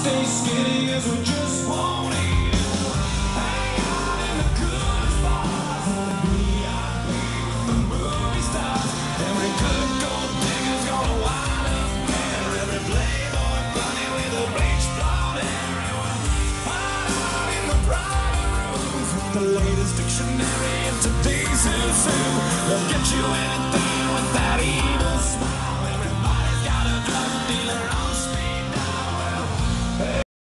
stay skinny as we just won't eat. Hang out in the good spots, the VIP with the movie stars. Every good gold digger's gonna wind up there. Every playboy bunny with a bleached blonde hair. Hide out in the private rooms with the latest dictionary and today's FM. They'll get you in.